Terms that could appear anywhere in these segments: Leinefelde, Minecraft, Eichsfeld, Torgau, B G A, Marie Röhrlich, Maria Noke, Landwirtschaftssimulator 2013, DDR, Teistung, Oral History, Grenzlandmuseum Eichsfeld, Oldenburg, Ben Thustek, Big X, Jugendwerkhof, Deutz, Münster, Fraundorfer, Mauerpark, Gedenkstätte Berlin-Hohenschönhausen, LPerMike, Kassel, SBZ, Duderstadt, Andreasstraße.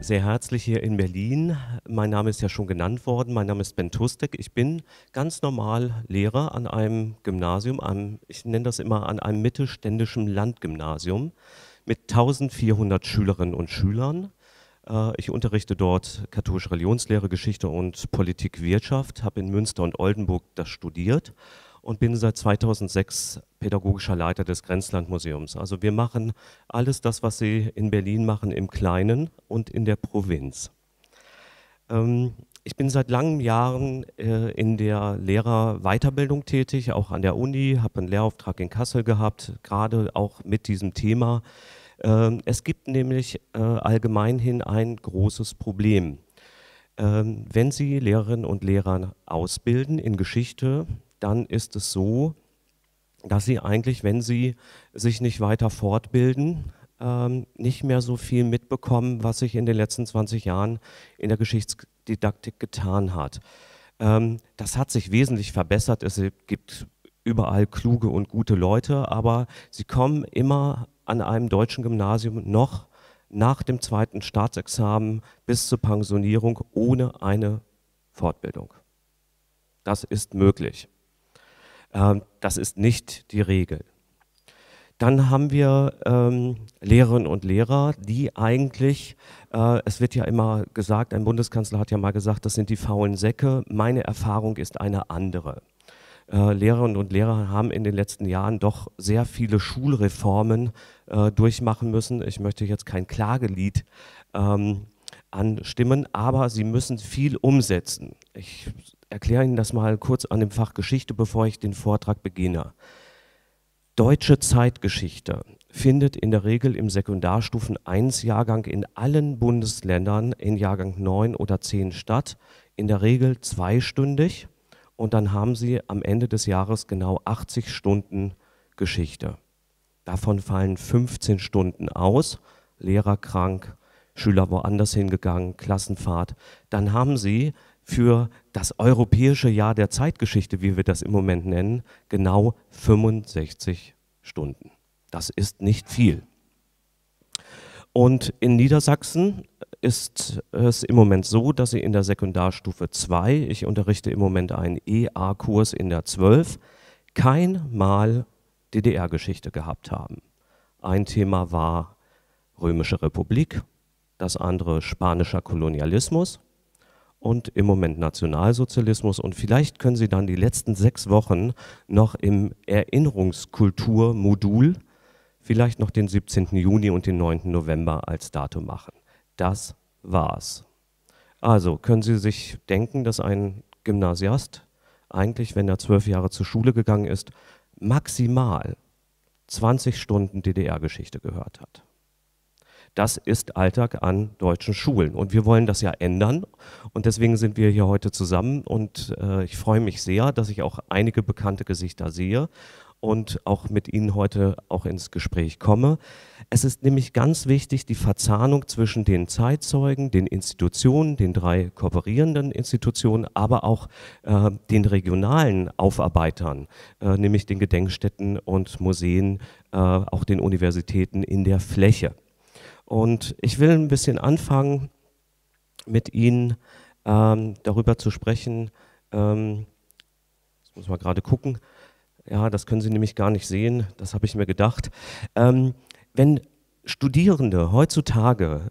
sehr herzlich hier in Berlin. Mein Name ist ja schon genannt worden. Mein Name ist Ben Thustek. Ich bin ganz normal Lehrer an einem Gymnasium, ich nenne das immer an einem mittelständischen Landgymnasium mit 1400 Schülerinnen und Schülern. Ich unterrichte dort katholische Religionslehre, Geschichte und Politik-Wirtschaft, habe in Münster und Oldenburg das studiert und bin seit 2006 pädagogischer Leiter des Grenzlandmuseums. Also wir machen alles das, was Sie in Berlin machen, im Kleinen und in der Provinz. Ich bin seit langen Jahren in der Lehrerweiterbildung tätig, auch an der Uni, habe einen Lehrauftrag in Kassel gehabt, gerade auch mit diesem Thema. Es gibt nämlich allgemeinhin ein großes Problem. Wenn Sie Lehrerinnen und Lehrer ausbilden in Geschichte, dann ist es so, dass Sie eigentlich, wenn Sie sich nicht weiter fortbilden, nicht mehr so viel mitbekommen, was sich in den letzten 20 Jahren in der Geschichtsdidaktik getan hat. Das hat sich wesentlich verbessert. Es gibt überall kluge und gute Leute, aber sie kommen immer an einem deutschen Gymnasium noch nach dem zweiten Staatsexamen bis zur Pensionierung ohne eine Fortbildung. Das ist möglich. Das ist nicht die Regel. Dann haben wir Lehrerinnen und Lehrer, die eigentlich, es wird ja immer gesagt, ein Bundeskanzler hat ja mal gesagt, das sind die faulen Säcke. Meine Erfahrung ist eine andere. Lehrerinnen und Lehrer haben in den letzten Jahren doch sehr viele Schulreformen durchmachen müssen. Ich möchte jetzt kein Klagelied anstimmen, aber sie müssen viel umsetzen. Ich erkläre Ihnen das mal kurz an dem Fach Geschichte, bevor ich den Vortrag beginne. Deutsche Zeitgeschichte findet in der Regel im Sekundarstufen 1 Jahrgang in allen Bundesländern in Jahrgang 9 oder 10 statt, in der Regel zweistündig. Und dann haben Sie am Ende des Jahres genau 80 Stunden Geschichte. Davon fallen 15 Stunden aus, Lehrer krank, Schüler woanders hingegangen, Klassenfahrt. Dann haben Sie für das europäische Jahr der Zeitgeschichte, wie wir das im Moment nennen, genau 65 Stunden. Das ist nicht viel. Und in Niedersachsen ist es im Moment so, dass Sie in der Sekundarstufe 2, ich unterrichte im Moment einen EA-Kurs in der 12, kein Mal DDR-Geschichte gehabt haben. Ein Thema war Römische Republik, das andere spanischer Kolonialismus und im Moment Nationalsozialismus. Und vielleicht können Sie dann die letzten 6 Wochen noch im Erinnerungskulturmodul vielleicht noch den 17. Juni und den 9. November als Datum machen. Das war's. Also können Sie sich denken, dass ein Gymnasiast eigentlich, wenn er 12 Jahre zur Schule gegangen ist, maximal 20 Stunden DDR-Geschichte gehört hat. Das ist Alltag an deutschen Schulen und wir wollen das ja ändern und deswegen sind wir hier heute zusammen und ich freue mich sehr, dass ich auch einige bekannte Gesichter sehe und auch mit Ihnen heute auch ins Gespräch komme. Es ist nämlich ganz wichtig, die Verzahnung zwischen den Zeitzeugen, den Institutionen, den 3 kooperierenden Institutionen, aber auch den regionalen Aufarbeitern, nämlich den Gedenkstätten und Museen, auch den Universitäten in der Fläche. Und ich will ein bisschen anfangen, mit Ihnen darüber zu sprechen, jetzt muss man gerade gucken, ja, das können Sie nämlich gar nicht sehen, das habe ich mir gedacht. Wenn Studierende heutzutage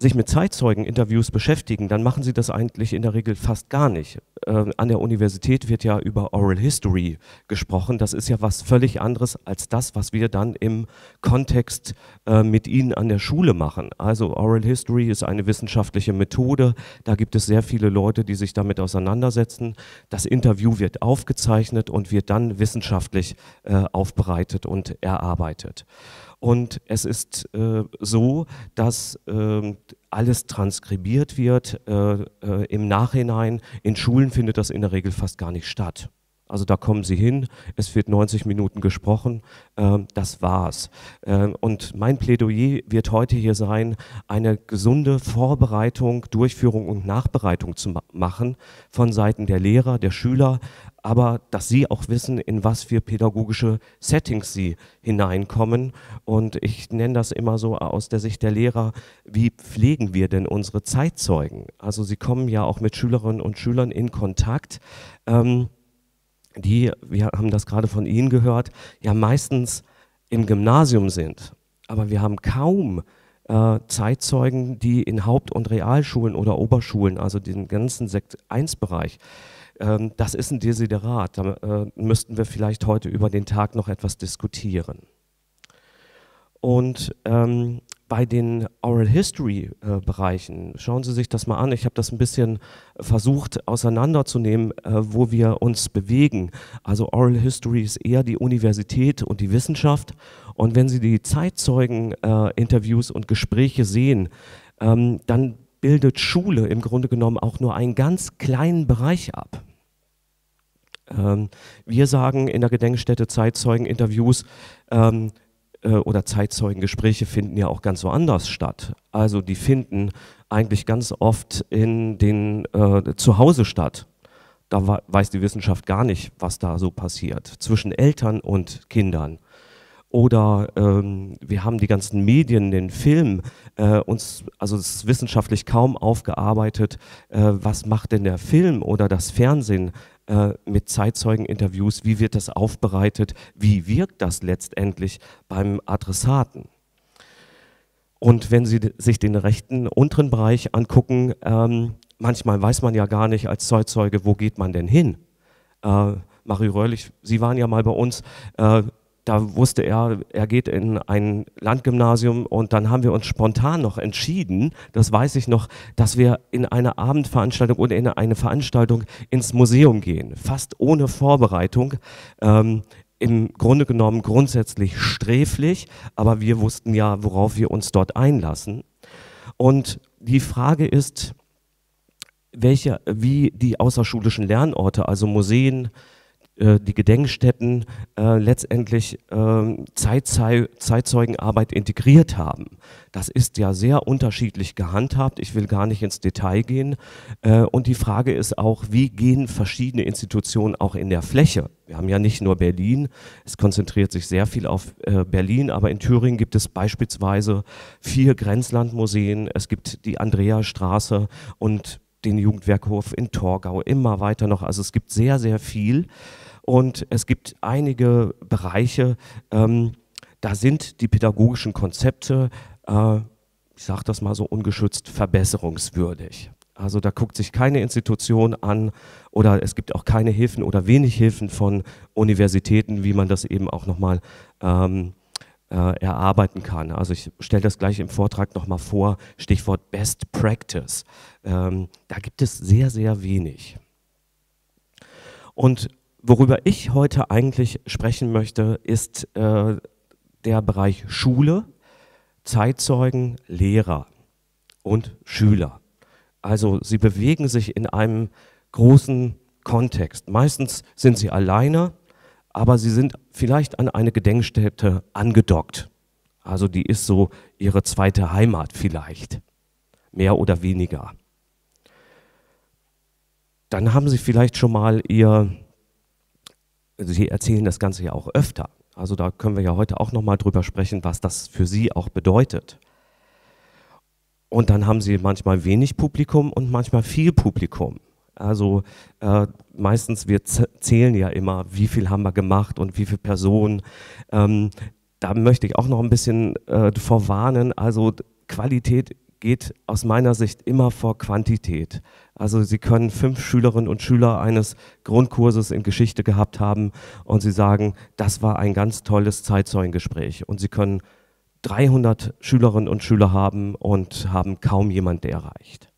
sich mit Zeitzeugeninterviews beschäftigen, dann machen sie das eigentlich in der Regel fast gar nicht. An der Universität wird ja über Oral History gesprochen, das ist ja was völlig anderes als das, was wir dann im Kontext mit Ihnen an der Schule machen. Also Oral History ist eine wissenschaftliche Methode, da gibt es sehr viele Leute, die sich damit auseinandersetzen. Das Interview wird aufgezeichnet und wird dann wissenschaftlich aufbereitet und erarbeitet. Und es ist so, dass alles transkribiert wird im Nachhinein. In Schulen findet das in der Regel fast gar nicht statt. Also da kommen Sie hin, es wird 90 Minuten gesprochen, das war's. Und mein Plädoyer wird heute hier sein, eine gesunde Vorbereitung, Durchführung und Nachbereitung zu machen von Seiten der Lehrer, der Schüler, aber dass Sie auch wissen, in was für pädagogische Settings Sie hineinkommen. Und ich nenne das immer so aus der Sicht der Lehrer, wie pflegen wir denn unsere Zeitzeugen? Also Sie kommen ja auch mit Schülerinnen und Schülern in Kontakt, die, wir haben das gerade von Ihnen gehört, ja meistens im Gymnasium sind. Aber wir haben kaum Zeitzeugen, die in Haupt- und Realschulen oder Oberschulen, also den ganzen Sekt 1-Bereich, das ist ein Desiderat, da müssten wir vielleicht heute über den Tag noch etwas diskutieren. Und bei den Oral History Bereichen, schauen Sie sich das mal an, ich habe das ein bisschen versucht auseinanderzunehmen, wo wir uns bewegen. Also Oral History ist eher die Universität und die Wissenschaft, und wenn Sie die Zeitzeugen-Interviews und Gespräche sehen, dann bildet Schule im Grunde genommen auch nur einen ganz kleinen Bereich ab. Wir sagen in der Gedenkstätte Zeitzeugeninterviews oder Zeitzeugengespräche finden ja auch ganz woanders statt. Also die finden eigentlich ganz oft in den Zuhause statt. Da weiß die Wissenschaft gar nicht, was da so passiert, zwischen Eltern und Kindern. Oder wir haben die ganzen Medien, den Film, also es ist wissenschaftlich kaum aufgearbeitet, was macht denn der Film oder das Fernsehen mit Zeitzeugeninterviews, wie wird das aufbereitet, wie wirkt das letztendlich beim Adressaten. Und wenn Sie sich den rechten unteren Bereich angucken, manchmal weiß man ja gar nicht als Zeitzeuge, wo geht man denn hin? Marie Röhrlich, Sie waren ja mal bei uns, da wusste er, er geht in ein Landgymnasium, und dann haben wir uns spontan noch entschieden, das weiß ich noch, dass wir in eine Abendveranstaltung oder in eine Veranstaltung ins Museum gehen, fast ohne Vorbereitung, im Grunde genommen grundsätzlich sträflich, aber wir wussten ja, worauf wir uns dort einlassen. Und die Frage ist, wie die außerschulischen Lernorte, also Museen, die Gedenkstätten letztendlich Zeitzeugenarbeit integriert haben. Das ist ja sehr unterschiedlich gehandhabt, ich will gar nicht ins Detail gehen. Und die Frage ist auch, wie gehen verschiedene Institutionen auch in der Fläche? Wir haben ja nicht nur Berlin, es konzentriert sich sehr viel auf Berlin, aber in Thüringen gibt es beispielsweise 4 Grenzlandmuseen, es gibt die Andreasstraße und den Jugendwerkhof in Torgau, immer weiter noch. Also es gibt sehr, sehr viel, und es gibt einige Bereiche, da sind die pädagogischen Konzepte, ich sage das mal so ungeschützt, verbesserungswürdig. Also da guckt sich keine Institution an, oder es gibt auch keine Hilfen oder wenig Hilfen von Universitäten, wie man das eben auch nochmal erarbeiten kann. Also ich stelle das gleich im Vortrag nochmal vor, Stichwort Best Practice. Da gibt es sehr, sehr wenig. Und worüber ich heute eigentlich sprechen möchte, ist der Bereich Schule, Zeitzeugen, Lehrer und Schüler. Also sie bewegen sich in einem großen Kontext. Meistens sind sie alleine, aber sie sind vielleicht an eine Gedenkstätte angedockt. Also die ist so ihre zweite Heimat vielleicht, mehr oder weniger. Dann haben sie vielleicht schon mal sie erzählen das Ganze ja auch öfter. Also da können wir ja heute auch nochmal drüber sprechen, was das für sie auch bedeutet. Und dann haben sie manchmal wenig Publikum und manchmal viel Publikum. Also meistens, wir zählen ja immer, wie viel haben wir gemacht und wie viele Personen. Da möchte ich auch noch ein bisschen vorwarnen. Also Qualität geht aus meiner Sicht immer vor Quantität. Also Sie können 5 Schülerinnen und Schüler eines Grundkurses in Geschichte gehabt haben und Sie sagen, das war ein ganz tolles Zeitzeugengespräch. Und Sie können 300 Schülerinnen und Schüler haben und haben kaum jemanden erreicht.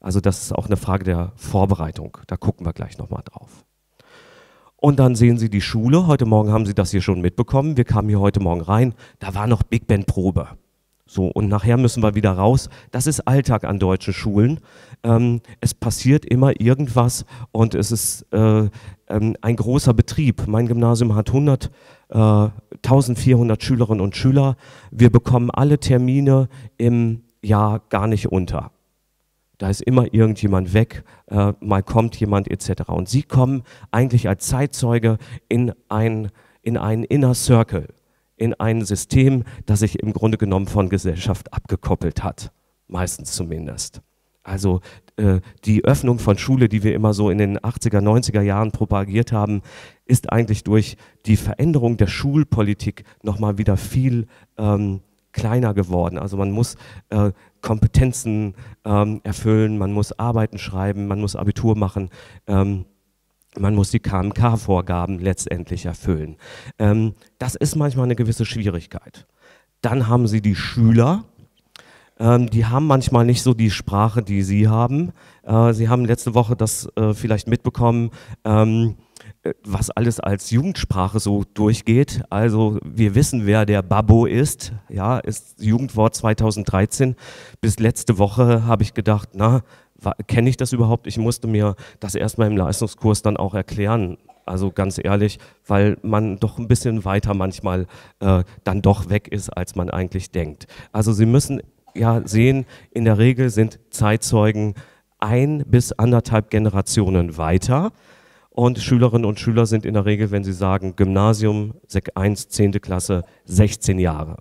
Also das ist auch eine Frage der Vorbereitung, da gucken wir gleich nochmal drauf. Und dann sehen Sie die Schule, heute Morgen haben Sie das hier schon mitbekommen, wir kamen hier heute Morgen rein, da war noch Big Band Probe. So, und nachher müssen wir wieder raus. Das ist Alltag an deutschen Schulen. Es passiert immer irgendwas und es ist ein großer Betrieb. Mein Gymnasium hat 1400 Schülerinnen und Schüler. Wir bekommen alle Termine im Jahr gar nicht unter. Da ist immer irgendjemand weg, mal kommt jemand etc. Und Sie kommen eigentlich als Zeitzeuge in einen Inner Circle, in ein System, das sich im Grunde genommen von Gesellschaft abgekoppelt hat, meistens zumindest. Also die Öffnung von Schule, die wir immer so in den 80er, 90er Jahren propagiert haben, ist eigentlich durch die Veränderung der Schulpolitik nochmal wieder viel kleiner geworden. Also man muss Kompetenzen erfüllen, man muss Arbeiten schreiben, man muss Abitur machen, man muss die KMK-Vorgaben letztendlich erfüllen. Das ist manchmal eine gewisse Schwierigkeit. Dann haben Sie die Schüler, die haben manchmal nicht so die Sprache, die Sie haben. Sie haben letzte Woche das vielleicht mitbekommen, was alles als Jugendsprache so durchgeht. Also wir wissen, wer der Babbo ist. Ja, ist Jugendwort 2013. Bis letzte Woche habe ich gedacht, na, kenne ich das überhaupt? Ich musste mir das erstmal im Leistungskurs dann auch erklären, also ganz ehrlich, weil man doch ein bisschen weiter manchmal dann doch weg ist, als man eigentlich denkt. Also Sie müssen ja sehen, in der Regel sind Zeitzeugen 1 bis 1,5 Generationen weiter und Schülerinnen und Schüler sind in der Regel, wenn sie sagen Gymnasium, Sek 1, 10. Klasse, 16 Jahre.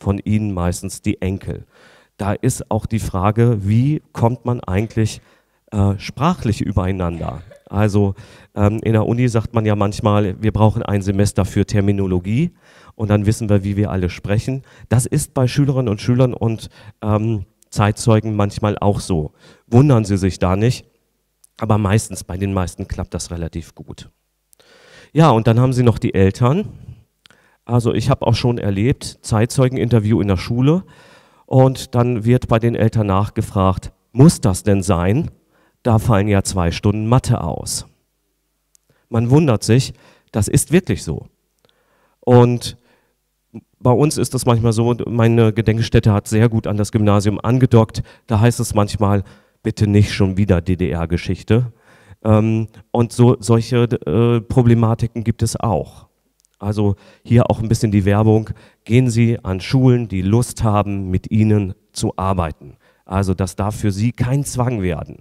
Von ihnen meistens die Enkel. Da ist auch die Frage, wie kommt man eigentlich sprachlich übereinander? Also in der Uni sagt man ja manchmal, wir brauchen ein Semester für Terminologie und dann wissen wir, wie wir alle sprechen. Das ist bei Schülerinnen und Schülern und Zeitzeugen manchmal auch so. Wundern Sie sich da nicht, aber meistens, bei den meisten klappt das relativ gut. Ja, und dann haben Sie noch die Eltern. Also ich habe auch schon erlebt, Zeitzeugeninterview in der Schule. Und dann wird bei den Eltern nachgefragt, muss das denn sein? Da fallen ja 2 Stunden Mathe aus. Man wundert sich, das ist wirklich so. Und bei uns ist das manchmal so, meine Gedenkstätte hat sehr gut an das Gymnasium angedockt, da heißt es manchmal, bitte nicht schon wieder DDR-Geschichte. Und solche Problematiken gibt es auch. Also hier auch ein bisschen die Werbung, gehen Sie an Schulen, die Lust haben, mit Ihnen zu arbeiten. Also das darf für Sie kein Zwang werden.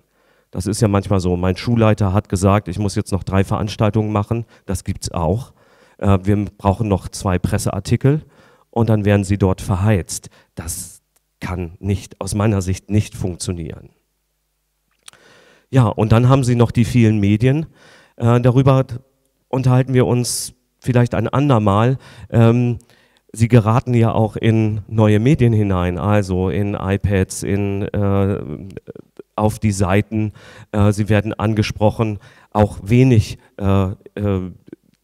Das ist ja manchmal so, mein Schulleiter hat gesagt, ich muss jetzt noch 3 Veranstaltungen machen, das gibt es auch. Wir brauchen noch 2 Presseartikel und dann werden Sie dort verheizt. Das kann nicht, aus meiner Sicht nicht funktionieren. Ja, und dann haben Sie noch die vielen Medien. Darüber unterhalten wir uns vielleicht ein andermal. Sie geraten ja auch in neue Medien hinein, also in iPads, auf die Seiten. Sie werden angesprochen, auch wenig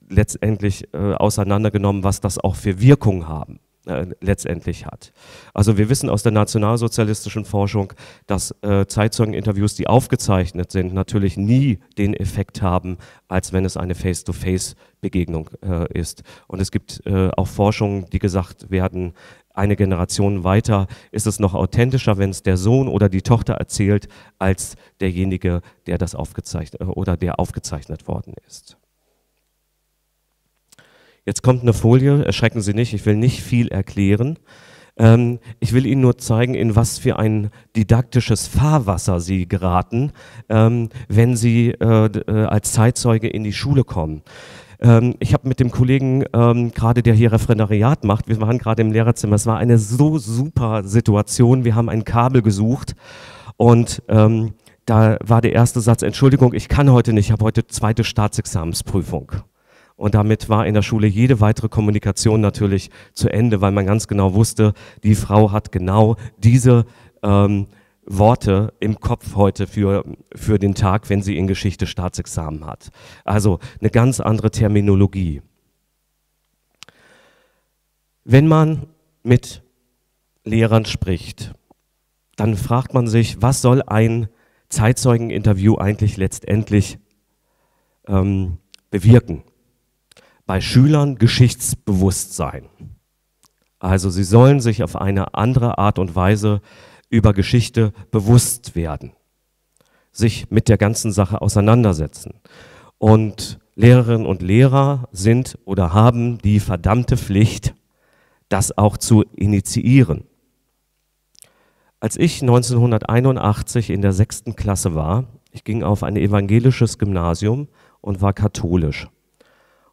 letztendlich auseinandergenommen, was das auch für Wirkung haben, letztendlich hat. Also wir wissen aus der nationalsozialistischen Forschung, dass Zeitzeugeninterviews, die aufgezeichnet sind, natürlich nie den Effekt haben, als wenn es eine Face-to-Face-Begegnung ist. Und es gibt auch Forschungen, die gesagt werden, eine Generation weiter ist es noch authentischer, wenn es der Sohn oder die Tochter erzählt, als derjenige, der das aufgezeichnet oder der aufgezeichnet worden ist. Jetzt kommt eine Folie, erschrecken Sie nicht, ich will nicht viel erklären. Ich will Ihnen nur zeigen, in was für ein didaktisches Fahrwasser Sie geraten, wenn Sie als Zeitzeuge in die Schule kommen. Ich habe mit dem Kollegen, gerade der hier Referendariat macht, wir waren gerade im Lehrerzimmer, es war eine so super Situation, wir haben ein Kabel gesucht und da war der erste Satz, Entschuldigung, ich kann heute nicht, ich habe heute 2. Staatsexamensprüfung. Und damit war in der Schule jede weitere Kommunikation natürlich zu Ende, weil man ganz genau wusste, die Frau hat genau diese Worte im Kopf heute für den Tag, wenn sie in Geschichte Staatsexamen hat. Also eine ganz andere Terminologie. Wenn man mit Lehrern spricht, dann fragt man sich, was soll ein Zeitzeugeninterview eigentlich letztendlich bewirken? Bei Schülern Geschichtsbewusstsein. Also sie sollen sich auf eine andere Art und Weise über Geschichte bewusst werden, sich mit der ganzen Sache auseinandersetzen. Und Lehrerinnen und Lehrer sind oder haben die verdammte Pflicht, das auch zu initiieren. Als ich 1981 in der 6. Klasse war, ich ging auf ein evangelisches Gymnasium und war katholisch.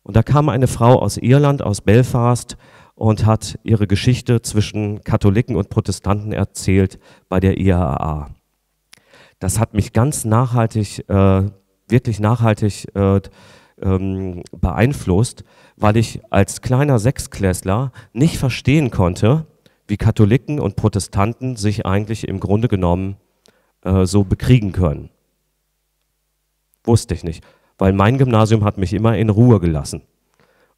Und da kam eine Frau aus Irland, aus Belfast, und hat ihre Geschichte zwischen Katholiken und Protestanten erzählt bei der IAA. Das hat mich ganz nachhaltig, wirklich nachhaltig beeinflusst, weil ich als kleiner Sechsklässler nicht verstehen konnte, wie Katholiken und Protestanten sich eigentlich im Grunde genommen so bekriegen können. Wusste ich nicht, weil mein Gymnasium hat mich immer in Ruhe gelassen.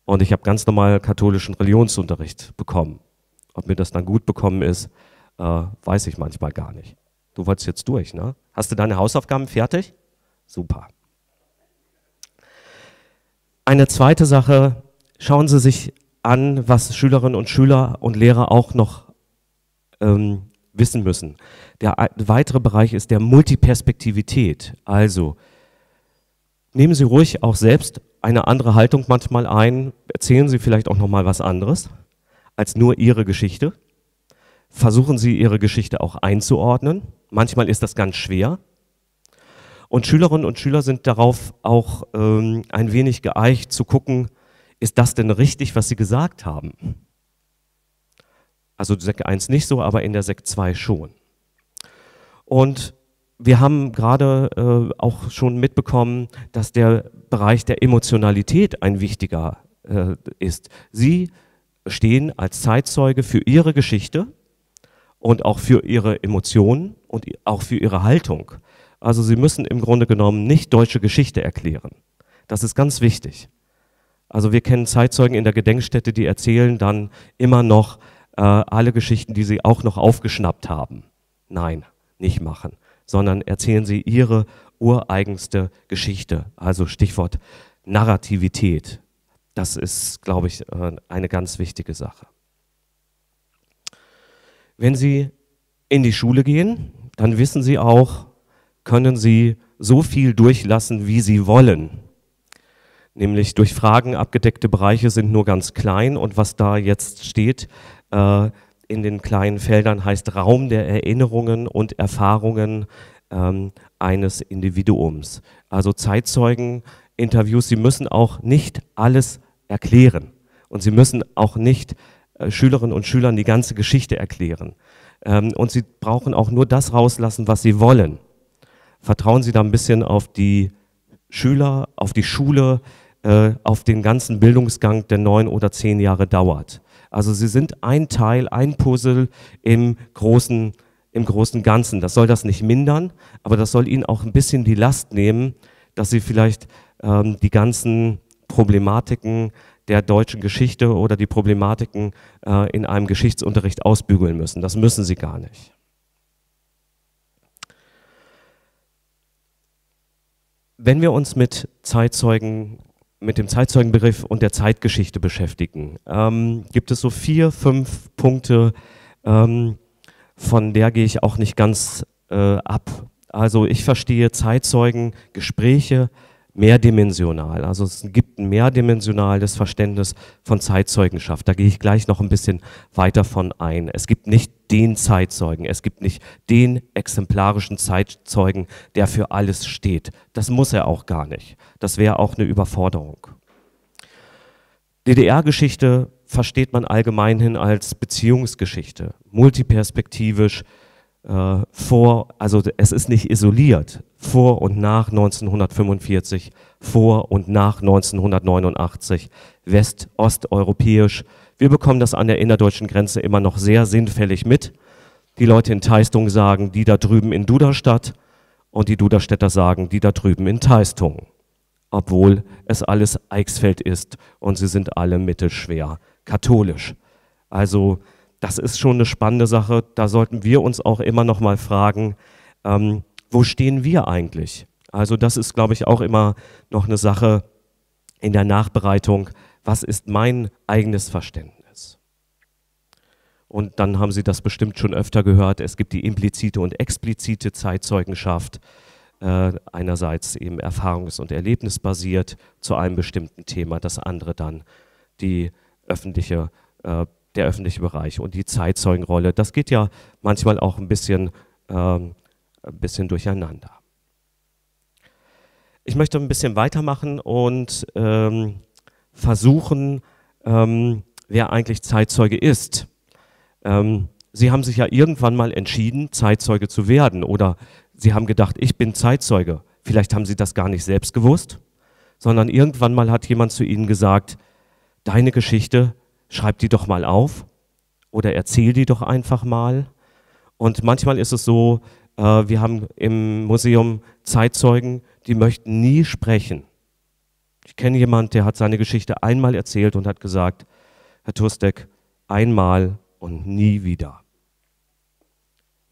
Und ich habe ganz normal katholischen Religionsunterricht bekommen. Ob mir das dann gut bekommen ist, weiß ich manchmal gar nicht. Du wolltest jetzt durch, ne? Hast du deine Hausaufgaben fertig? Super. Eine zweite Sache, schauen Sie sich an, was Schülerinnen und Schüler und Lehrer auch noch wissen müssen. Der weitere Bereich ist der Multiperspektivität. Also nehmen Sie ruhig auch selbst eine andere Haltung manchmal ein, erzählen Sie vielleicht auch nochmal was anderes als nur Ihre Geschichte. Versuchen Sie, Ihre Geschichte auch einzuordnen. Manchmal ist das ganz schwer. Und Schülerinnen und Schüler sind darauf auch ein wenig geeicht zu gucken, ist das denn richtig, was Sie gesagt haben? Also Sek 1 nicht so, aber in der Sek 2 schon. Und wir haben gerade auch schon mitbekommen, dass der Bereich der Emotionalität ein wichtiger ist. Sie stehen als Zeitzeuge für Ihre Geschichte und auch für Ihre Emotionen und auch für Ihre Haltung. Also Sie müssen im Grunde genommen nicht deutsche Geschichte erklären. Das ist ganz wichtig. Also wir kennen Zeitzeugen in der Gedenkstätte, die erzählen dann immer noch alle Geschichten, die sie auch noch aufgeschnappt haben. Nein, nicht machen. Sondern erzählen Sie Ihre ureigenste Geschichte. Also Stichwort Narrativität. Das ist, glaube ich, eine ganz wichtige Sache. Wenn Sie in die Schule gehen, dann wissen Sie auch, können Sie so viel durchlassen, wie Sie wollen. Nämlich durch Fragen abgedeckte Bereiche sind nur ganz klein und was da jetzt steht, in den kleinen Feldern heißt Raum der Erinnerungen und Erfahrungen eines Individuums. Also Zeitzeugeninterviews, sie müssen auch nicht alles erklären. Und sie müssen auch nicht Schülerinnen und Schülern die ganze Geschichte erklären. Und sie brauchen auch nur das rauslassen, was sie wollen. Vertrauen Sie da ein bisschen auf die Schüler, auf die Schule, auf den ganzen Bildungsgang, der 9 oder 10 Jahre dauert. Also sie sind ein Teil, ein Puzzle im großen Ganzen. Das soll das nicht mindern, aber das soll ihnen auch ein bisschen die Last nehmen, dass sie vielleicht die ganzen Problematiken der deutschen Geschichte oder die Problematiken in einem Geschichtsunterricht ausbügeln müssen. Das müssen sie gar nicht. Wenn wir uns mit dem Zeitzeugenbegriff und der Zeitgeschichte beschäftigen. Gibt es so 4, 5 Punkte, von der gehe ich auch nicht ganz ab. Also ich verstehe Zeitzeugengespräche mehrdimensional. Also es gibt ein mehrdimensionales Verständnis von Zeitzeugenschaft. Da gehe ich gleich noch ein bisschen weiter von ein. Es gibt nicht den Zeitzeugen, es gibt nicht den exemplarischen Zeitzeugen, der für alles steht. Das muss er auch gar nicht. Das wäre auch eine Überforderung. DDR-Geschichte versteht man allgemeinhin als Beziehungsgeschichte, multiperspektivisch. Also es ist nicht isoliert, vor und nach 1945, vor und nach 1989, west-osteuropäisch. Wir bekommen das an der innerdeutschen Grenze immer noch sehr sinnfällig mit. Die Leute in Teistung sagen, die da drüben in Duderstadt, und die Duderstädter sagen, die da drüben in Teistung. Obwohl es alles Eichsfeld ist und sie sind alle mittelschwer katholisch. Also das ist schon eine spannende Sache, da sollten wir uns auch immer noch mal fragen, wo stehen wir eigentlich? Also das ist, glaube ich, auch immer noch eine Sache in der Nachbereitung, was ist mein eigenes Verständnis? Und dann haben Sie das bestimmt schon öfter gehört, es gibt die implizite und explizite Zeitzeugenschaft, einerseits eben erfahrungs- und erlebnisbasiert zu einem bestimmten Thema, das andere dann die öffentliche, der öffentliche Bereich und die Zeitzeugenrolle. Das geht ja manchmal auch ein bisschen durcheinander. Ich möchte ein bisschen weitermachen und versuchen, wer eigentlich Zeitzeuge ist. Sie haben sich ja irgendwann mal entschieden, Zeitzeuge zu werden, oder Sie haben gedacht, ich bin Zeitzeuge. Vielleicht haben Sie das gar nicht selbst gewusst, sondern irgendwann mal hat jemand zu Ihnen gesagt, deine Geschichte, schreib die doch mal auf oder erzähl die doch einfach mal. Und manchmal ist es so, wir haben im Museum Zeitzeugen, die möchten nie sprechen. Ich kenne jemanden, der hat seine Geschichte einmal erzählt und hat gesagt, Herr Thustek, einmal und nie wieder.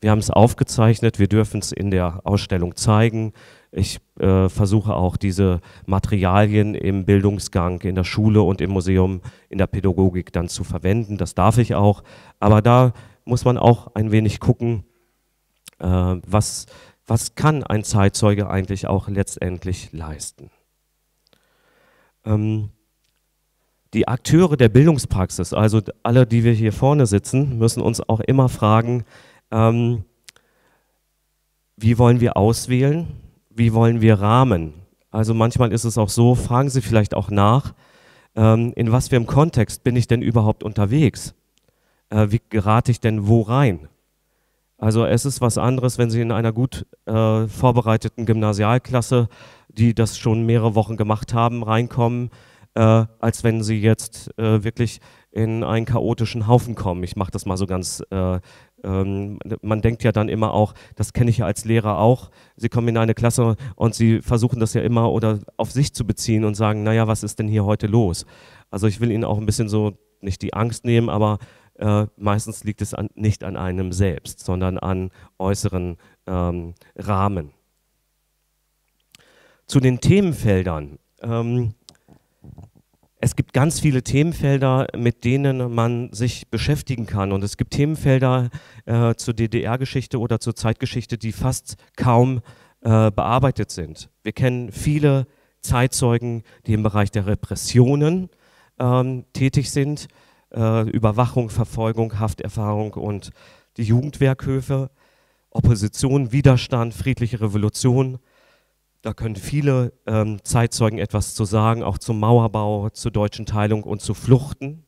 Wir haben es aufgezeichnet, wir dürfen es in der Ausstellung zeigen. Ich versuche auch diese Materialien im Bildungsgang, in der Schule und im Museum, in der Pädagogik dann zu verwenden. Das darf ich auch. Aber da muss man auch ein wenig gucken, was kann ein Zeitzeuge eigentlich auch letztendlich leisten. Die Akteure der Bildungspraxis, also alle, die wir hier vorne sitzen, müssen uns auch immer fragen, wie wollen wir auswählen, wie wollen wir rahmen? Also manchmal ist es auch so, fragen Sie vielleicht auch nach, in was für einem Kontext bin ich denn überhaupt unterwegs? Wie gerate ich denn wo rein? Also es ist was anderes, wenn Sie in einer gut vorbereiteten Gymnasialklasse, die das schon mehrere Wochen gemacht haben, reinkommen, als wenn Sie jetzt wirklich in einen chaotischen Haufen kommen. Ich mache das mal so ganz, man denkt ja dann immer auch, das kenne ich ja als Lehrer auch, Sie kommen in eine Klasse und Sie versuchen das ja immer oder auf sich zu beziehen und sagen, naja, was ist denn hier heute los? Also ich will Ihnen auch ein bisschen so nicht die Angst nehmen, aber meistens liegt es nicht an einem selbst, sondern an äußeren Rahmen. Zu den Themenfeldern. Es gibt ganz viele Themenfelder, mit denen man sich beschäftigen kann, und es gibt Themenfelder zur DDR-Geschichte oder zur Zeitgeschichte, die fast kaum bearbeitet sind. Wir kennen viele Zeitzeugen, die im Bereich der Repressionen tätig sind, Überwachung, Verfolgung, Hafterfahrung und die Jugendwerkhöfe, Opposition, Widerstand, friedliche Revolution. Da können viele Zeitzeugen etwas zu sagen, auch zum Mauerbau, zur deutschen Teilung und zu Fluchten.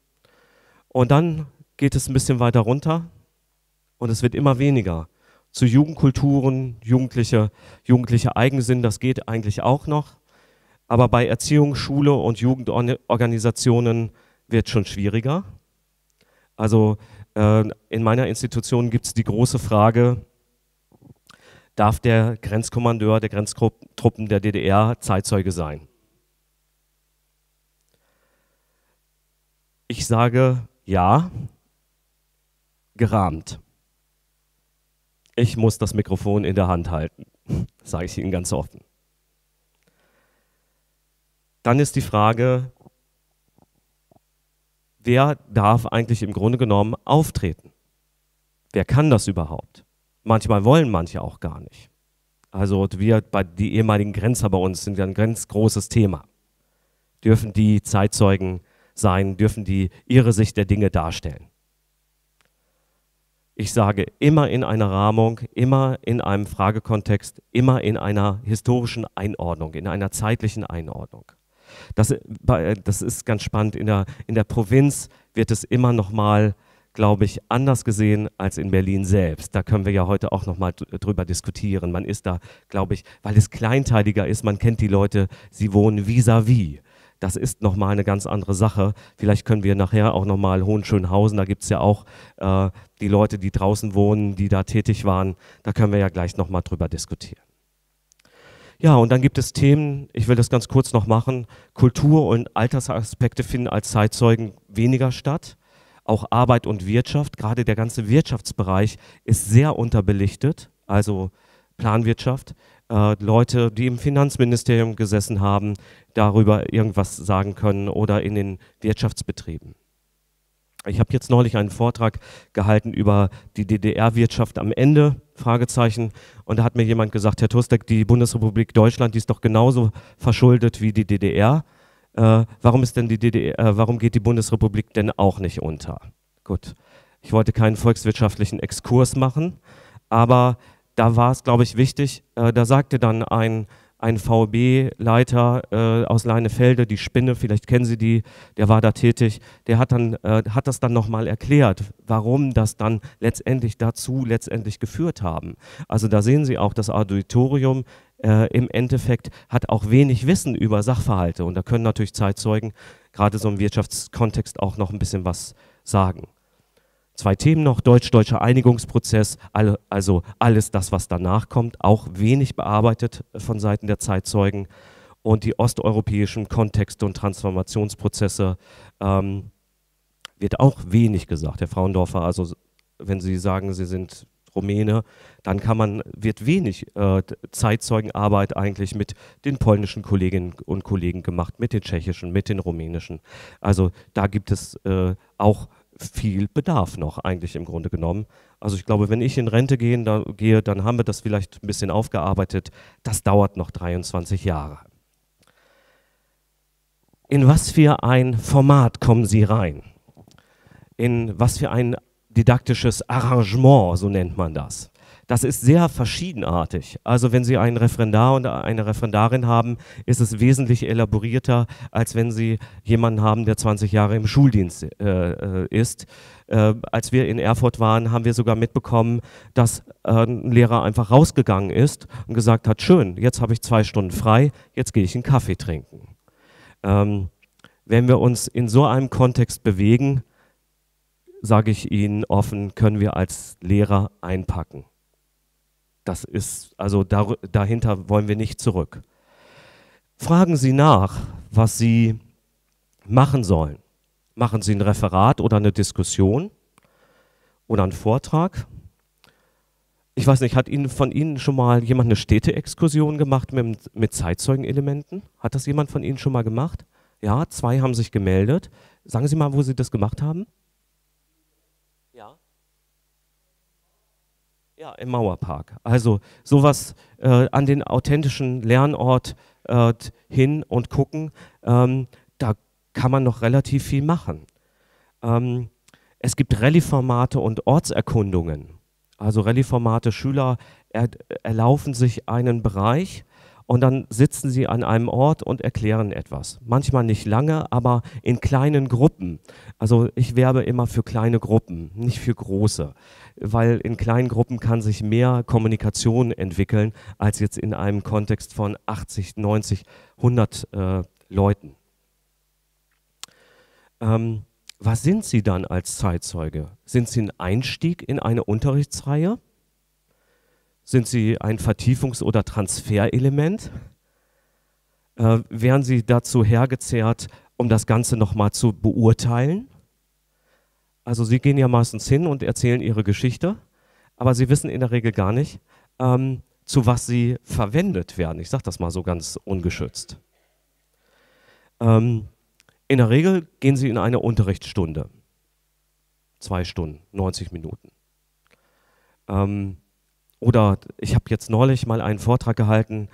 Und dann geht es ein bisschen weiter runter und es wird immer weniger. Zu Jugendkulturen, jugendlicher Eigensinn, das geht eigentlich auch noch. Aber bei Erziehung, Schule und Jugendorganisationen wird es schon schwieriger. Also in meiner Institution gibt es die große Frage, darf der Grenzkommandeur der Grenztruppen der DDR Zeitzeuge sein? Ich sage ja, gerahmt. Ich muss das Mikrofon in der Hand halten, sage ich Ihnen ganz offen. Dann ist die Frage, wer darf eigentlich im Grunde genommen auftreten? Wer kann das überhaupt? Manchmal wollen manche auch gar nicht. Also die ehemaligen Grenzer bei uns sind ja ein ganz großes Thema. Dürfen die Zeitzeugen sein? Dürfen die ihre Sicht der Dinge darstellen? Ich sage immer in einer Rahmung, immer in einem Fragekontext, immer in einer historischen Einordnung, in einer zeitlichen Einordnung. Das ist ganz spannend. In der Provinz wird es immer noch mal, glaube ich, anders gesehen als in Berlin selbst. Da können wir ja heute auch nochmal drüber diskutieren. Man ist da, glaube ich, weil es kleinteiliger ist, man kennt die Leute, sie wohnen vis-à-vis. Das ist nochmal eine ganz andere Sache. Vielleicht können wir nachher auch nochmal Hohenschönhausen, da gibt es ja auch die Leute, die draußen wohnen, die da tätig waren. Da können wir ja gleich nochmal drüber diskutieren. Ja, und dann gibt es Themen, ich will das ganz kurz noch machen, Kultur- und Altersaspekte finden als Zeitzeugen weniger statt. Auch Arbeit und Wirtschaft, gerade der ganze Wirtschaftsbereich ist sehr unterbelichtet, also Planwirtschaft. Leute, die im Finanzministerium gesessen haben, darüber irgendwas sagen können oder in den Wirtschaftsbetrieben. Ich habe jetzt neulich einen Vortrag gehalten über die DDR-Wirtschaft am Ende, Fragezeichen. Und da hat mir jemand gesagt, Herr Thustek, die Bundesrepublik Deutschland, die ist doch genauso verschuldet wie die DDR. Warum ist denn die DDR, warum geht die Bundesrepublik denn auch nicht unter? Gut, ich wollte keinen volkswirtschaftlichen Exkurs machen, aber da war es, glaube ich, wichtig, da sagte dann ein VB-Leiter aus Leinefelde, die Spinne, vielleicht kennen Sie die, der war da tätig, der hat das dann nochmal erklärt, warum das dann letztendlich dazu geführt haben. Also da sehen Sie auch, das Auditorium im Endeffekt hat auch wenig Wissen über Sachverhalte und da können natürlich Zeitzeugen gerade so im Wirtschaftskontext auch noch ein bisschen was sagen. Zwei Themen noch, deutsch-deutscher Einigungsprozess, also alles das, was danach kommt, auch wenig bearbeitet von Seiten der Zeitzeugen und die osteuropäischen Kontexte und Transformationsprozesse wird auch wenig gesagt. Herr Fraundorfer, also wenn Sie sagen, Sie sind Rumäne, dann wird wenig Zeitzeugenarbeit eigentlich mit den polnischen Kolleginnen und Kollegen gemacht, mit den tschechischen, mit den rumänischen. Also da gibt es auch viel Bedarf noch eigentlich im Grunde genommen. Also ich glaube, wenn ich in Rente gehe, dann haben wir das vielleicht ein bisschen aufgearbeitet. Das dauert noch 23 Jahre. In was für ein Format kommen Sie rein? In was für ein didaktisches Arrangement, so nennt man das. Das ist sehr verschiedenartig. Also wenn Sie einen Referendar und eine Referendarin haben, ist es wesentlich elaborierter, als wenn Sie jemanden haben, der 20 Jahre im Schuldienst ist. Als wir in Erfurt waren, haben wir sogar mitbekommen, dass ein Lehrer einfach rausgegangen ist und gesagt hat, schön, jetzt habe ich 2 Stunden frei, jetzt gehe ich einen Kaffee trinken. Wenn wir uns in so einem Kontext bewegen, sage ich Ihnen offen, können wir als Lehrer einpacken. Das ist, also dahinter wollen wir nicht zurück. Fragen Sie nach, was Sie machen sollen. Machen Sie ein Referat oder eine Diskussion oder einen Vortrag? Ich weiß nicht, hat von Ihnen schon mal jemand eine Städte-Exkursion gemacht mit Zeitzeugenelementen? Hat das jemand von Ihnen schon mal gemacht? Ja, 2 haben sich gemeldet. Sagen Sie mal, wo Sie das gemacht haben? Ja, im Mauerpark. Also sowas an den authentischen Lernort hin und gucken, da kann man noch relativ viel machen. Es gibt Rallye-Formate und Ortserkundungen. Also Rallye-Formate, Schüler erlaufen sich einen Bereich und dann sitzen sie an einem Ort und erklären etwas. Manchmal nicht lange, aber in kleinen Gruppen. Also ich werbe immer für kleine Gruppen, nicht für große. Weil in kleinen Gruppen kann sich mehr Kommunikation entwickeln, als jetzt in einem Kontext von 80, 90, 100 Leuten. Was sind Sie dann als Zeitzeuge? Sind Sie ein Einstieg in eine Unterrichtsreihe? Sind Sie ein Vertiefungs- oder Transferelement? Wären Sie dazu hergezerrt, um das Ganze nochmal zu beurteilen? Also Sie gehen ja meistens hin und erzählen Ihre Geschichte, aber Sie wissen in der Regel gar nicht, zu was Sie verwendet werden. Ich sage das mal so ganz ungeschützt. In der Regel gehen Sie in eine Unterrichtsstunde. 2 Stunden, 90 Minuten. Oder ich habe jetzt neulich mal einen Vortrag gehalten,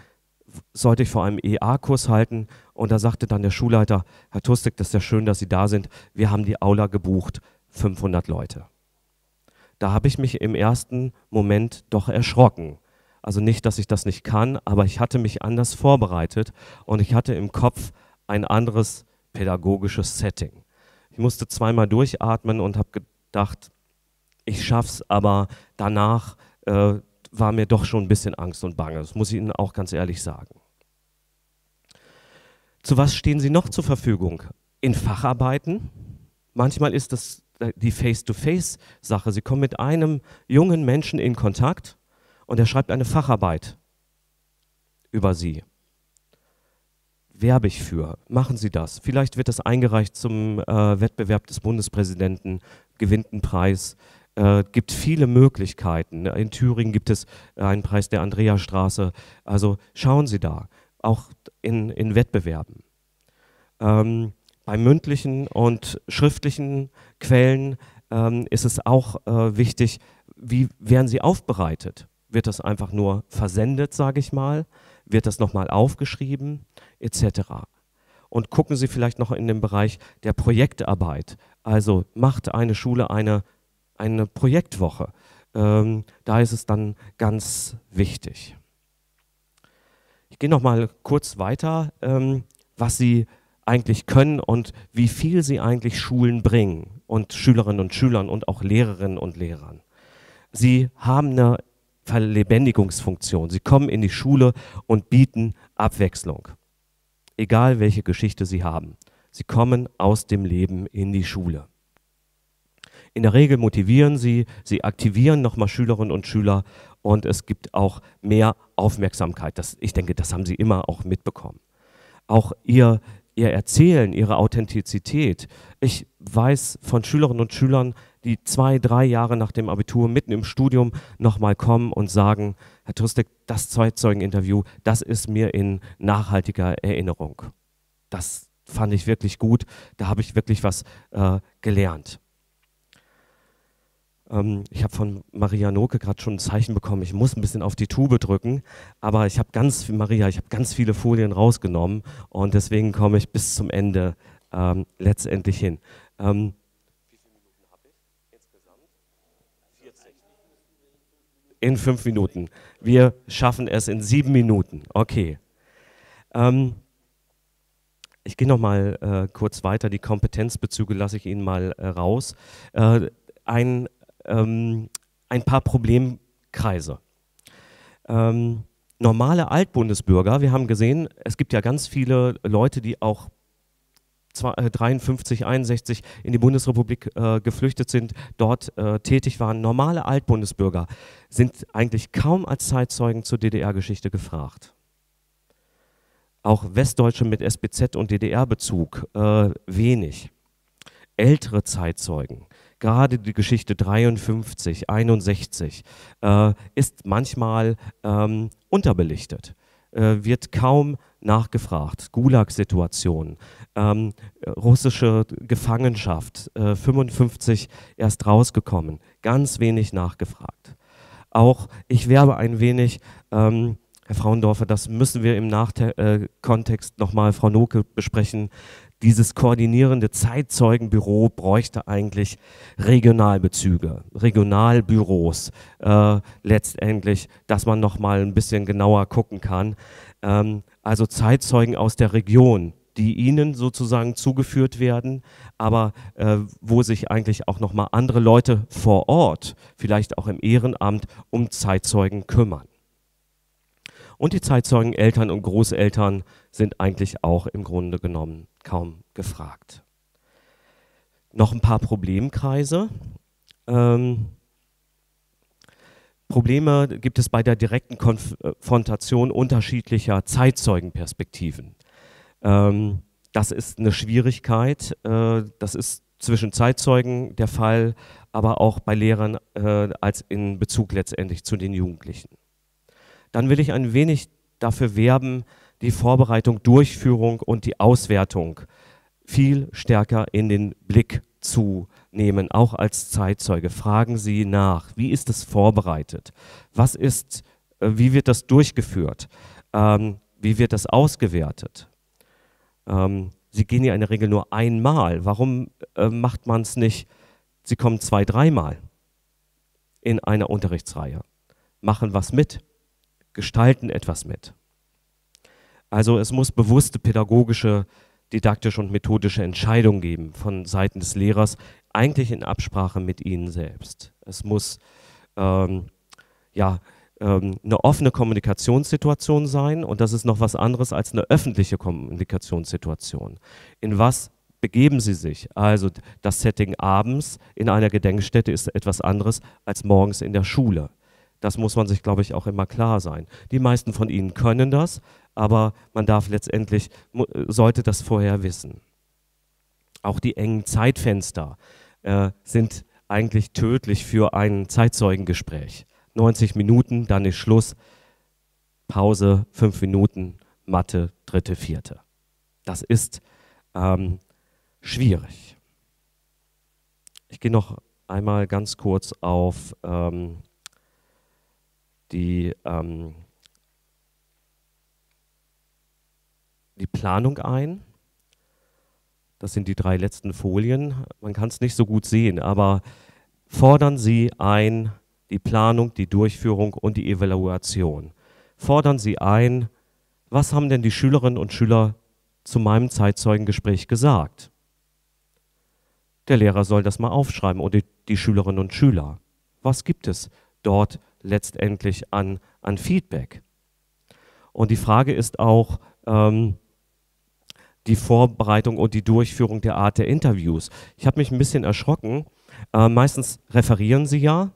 sollte ich vor einem EA-Kurs halten und da sagte dann der Schulleiter, Herr Thustek, das ist ja schön, dass Sie da sind, wir haben die Aula gebucht, 500 Leute. Da habe ich mich im ersten Moment doch erschrocken. Also nicht, dass ich das nicht kann, aber ich hatte mich anders vorbereitet und ich hatte im Kopf ein anderes pädagogisches Setting. Ich musste zweimal durchatmen und habe gedacht, ich schaff's, aber danach war mir doch schon ein bisschen Angst und Bange. Das muss ich Ihnen auch ganz ehrlich sagen. Zu was stehen Sie noch zur Verfügung? In Facharbeiten? Manchmal ist das die Face-to-Face-Sache. Sie kommen mit einem jungen Menschen in Kontakt und er schreibt eine Facharbeit über Sie. Werbe ich für. Machen Sie das. Vielleicht wird das eingereicht zum Wettbewerb des Bundespräsidenten, gewinnt einen Preis. Gibt viele Möglichkeiten. In Thüringen gibt es einen Preis der Andreasstraße. Also schauen Sie da, auch in Wettbewerben. bei mündlichen und schriftlichen Quellen ist es auch wichtig, wie werden sie aufbereitet? Wird das einfach nur versendet, sage ich mal? Wird das nochmal aufgeschrieben, etc.? Und gucken Sie vielleicht noch in den Bereich der Projektarbeit. Also macht eine Schule eine Projektwoche. Da ist es dann ganz wichtig. Ich gehe nochmal kurz weiter, was Sie eigentlich können und wie viel Sie eigentlich Schulen bringen und Schülerinnen und Schülern und auch Lehrerinnen und Lehrern. Sie haben eine Verlebendigungsfunktion. Sie kommen in die Schule und bieten Abwechslung. Egal welche Geschichte Sie haben. Sie kommen aus dem Leben in die Schule. In der Regel motivieren Sie, Sie aktivieren nochmal Schülerinnen und Schüler und es gibt auch mehr Aufmerksamkeit. Ich denke, das haben Sie immer auch mitbekommen. Auch Ihr Erzählen, Ihre Authentizität. Ich weiß von Schülerinnen und Schülern, die 2, 3 Jahre nach dem Abitur mitten im Studium nochmal kommen und sagen, Herr Thustek, das Zeitzeugeninterview, das ist mir in nachhaltiger Erinnerung. Das fand ich wirklich gut, da habe ich wirklich was gelernt. Ich habe von Maria Noke gerade schon ein Zeichen bekommen, ich muss ein bisschen auf die Tube drücken, aber ich habe ganz viele Folien rausgenommen und deswegen komme ich bis zum Ende letztendlich hin. Wie viele Minuten habe ich insgesamt? 14. In 5 Minuten. Wir schaffen es in 7 Minuten. Okay. Ich gehe nochmal kurz weiter, die Kompetenzbezüge lasse ich Ihnen mal raus. Ein paar Problemkreise. Normale Altbundesbürger, wir haben gesehen, es gibt ja ganz viele Leute, die auch 53, 61 in die Bundesrepublik geflüchtet sind, dort tätig waren. Normale Altbundesbürger sind eigentlich kaum als Zeitzeugen zur DDR-Geschichte gefragt. Auch Westdeutsche mit SBZ und DDR-Bezug wenig. Ältere Zeitzeugen, gerade die Geschichte 53, 61, ist manchmal unterbelichtet, wird kaum nachgefragt. Gulag-Situationen, russische Gefangenschaft, 55 erst rausgekommen, ganz wenig nachgefragt. Auch ich werbe ein wenig, Herr Fraundorfer, das müssen wir im Nachkontext nochmal, Frau Noke, besprechen. Dieses koordinierende Zeitzeugenbüro bräuchte eigentlich Regionalbezüge, Regionalbüros letztendlich, dass man nochmal ein bisschen genauer gucken kann. Also Zeitzeugen aus der Region, die Ihnen sozusagen zugeführt werden, aber wo sich eigentlich auch nochmal andere Leute vor Ort, vielleicht auch im Ehrenamt, um Zeitzeugen kümmern. Und die Zeitzeugen, Eltern und Großeltern sind eigentlich auch im Grunde genommen kaum gefragt. Noch ein paar Problemkreise. Probleme gibt es bei der direkten Konfrontation unterschiedlicher Zeitzeugenperspektiven. Das ist eine Schwierigkeit, das ist zwischen Zeitzeugen der Fall, aber auch bei Lehrern als in Bezug letztendlich zu den Jugendlichen. Dann will ich ein wenig dafür werben, die Vorbereitung, Durchführung und die Auswertung viel stärker in den Blick zu nehmen, auch als Zeitzeuge. Fragen Sie nach, wie ist es vorbereitet? Was ist, wie wird das durchgeführt? Wie wird das ausgewertet? Sie gehen ja in der Regel nur einmal. Warum macht man es nicht? Sie kommen 2, 3 Mal in einer Unterrichtsreihe, machen was mit. Gestalten etwas mit. Also es muss bewusste pädagogische, didaktische und methodische Entscheidungen geben von Seiten des Lehrers, eigentlich in Absprache mit Ihnen selbst. Es muss eine offene Kommunikationssituation sein und das ist noch was anderes als eine öffentliche Kommunikationssituation. In was begeben Sie sich? Also das Setting abends in einer Gedenkstätte ist etwas anderes als morgens in der Schule. Das muss man sich, glaube ich, auch immer klar sein. Die meisten von Ihnen können das, aber man darf letztendlich, sollte das vorher wissen. Auch die engen Zeitfenster sind eigentlich tödlich für ein Zeitzeugengespräch. 90 Minuten, dann ist Schluss, Pause, 5 Minuten, Mathe, 3., 4. Das ist schwierig. Ich gehe noch einmal ganz kurz auf die Planung ein. Das sind die 3 letzten Folien. Man kann es nicht so gut sehen, aber fordern Sie ein, die Planung, die Durchführung und die Evaluation. Fordern Sie ein, was haben denn die Schülerinnen und Schüler zu meinem Zeitzeugengespräch gesagt? Der Lehrer soll das mal aufschreiben oder die Schülerinnen und Schüler. Was gibt es dort letztendlich an Feedback? Und die Frage ist auch die Vorbereitung und die Durchführung der Art der Interviews. Ich habe mich ein bisschen erschrocken. Meistens referieren Sie ja.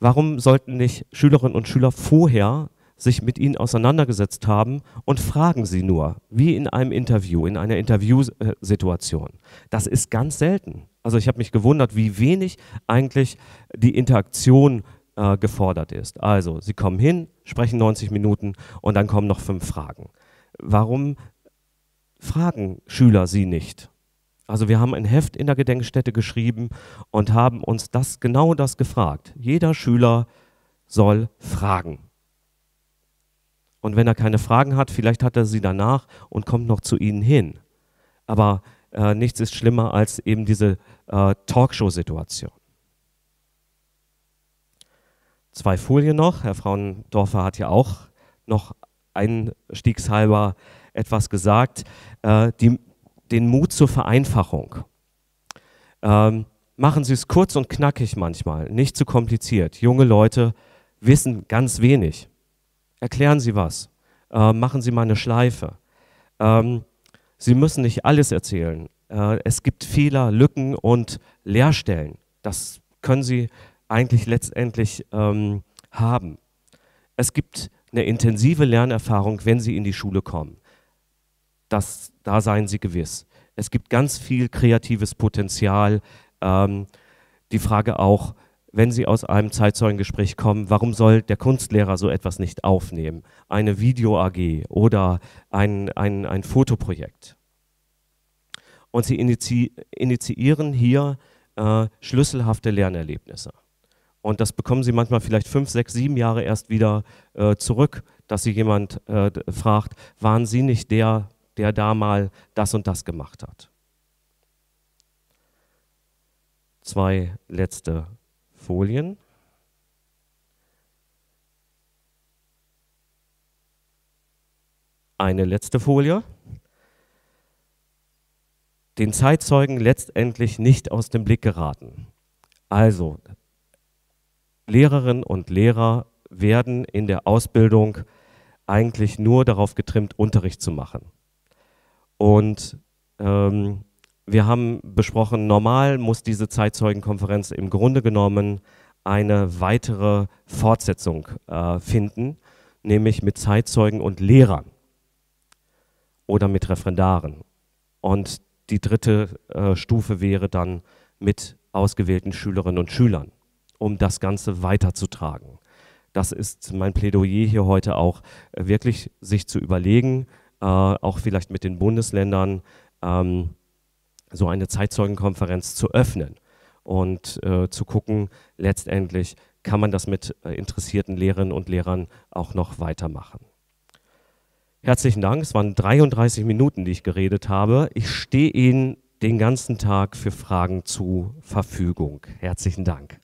Warum sollten nicht Schülerinnen und Schüler vorher sich mit Ihnen auseinandergesetzt haben und fragen Sie nur, wie in einem Interview, in einer Interviewsituation? Das ist ganz selten. Also ich habe mich gewundert, wie wenig eigentlich die Interaktion gefordert ist. Also Sie kommen hin, sprechen 90 Minuten und dann kommen noch 5 Fragen. Warum fragen Schüler Sie nicht? Also wir haben ein Heft in der Gedenkstätte geschrieben und haben uns genau das gefragt. Jeder Schüler soll fragen. Und wenn er keine Fragen hat, vielleicht hat er sie danach und kommt noch zu Ihnen hin. Aber nichts ist schlimmer als eben diese Talkshow-Situation. 2 Folien noch. Herr Fraundorfer hat ja auch noch einstiegshalber etwas gesagt. Den Mut zur Vereinfachung. Machen Sie es kurz und knackig manchmal, nicht zu kompliziert. Junge Leute wissen ganz wenig. Erklären Sie was, machen Sie mal eine Schleife. Sie müssen nicht alles erzählen. Es gibt Fehler, Lücken und Leerstellen. Das können Sie eigentlich letztendlich haben. Es gibt eine intensive Lernerfahrung, wenn Sie in die Schule kommen. Da seien Sie gewiss. Es gibt ganz viel kreatives Potenzial. Die Frage auch, wenn Sie aus einem Zeitzeugengespräch kommen, warum soll der Kunstlehrer so etwas nicht aufnehmen? Eine Video-AG oder ein Fotoprojekt. Und Sie initiieren hier schlüsselhafte Lernerlebnisse. Und das bekommen Sie manchmal vielleicht 5, 6, 7 Jahre erst wieder zurück, dass Sie jemand fragt, waren Sie nicht der da mal das und das gemacht hat. 2 letzte Folien. Eine letzte Folie. Den Zeitzeugen letztendlich nicht aus dem Blick geraten. Also, Lehrerinnen und Lehrer werden in der Ausbildung eigentlich nur darauf getrimmt, Unterricht zu machen. Und wir haben besprochen, normal muss diese Zeitzeugenkonferenz im Grunde genommen eine weitere Fortsetzung finden, nämlich mit Zeitzeugen und Lehrern oder mit Referendaren. Und die dritte Stufe wäre dann mit ausgewählten Schülerinnen und Schülern, um das Ganze weiterzutragen. Das ist mein Plädoyer hier heute auch, wirklich sich zu überlegen, auch vielleicht mit den Bundesländern so eine Zeitzeugenkonferenz zu öffnen und zu gucken, letztendlich kann man das mit interessierten Lehrerinnen und Lehrern auch noch weitermachen. Herzlichen Dank, es waren 33 Minuten, die ich geredet habe. Ich stehe Ihnen den ganzen Tag für Fragen zur Verfügung. Herzlichen Dank.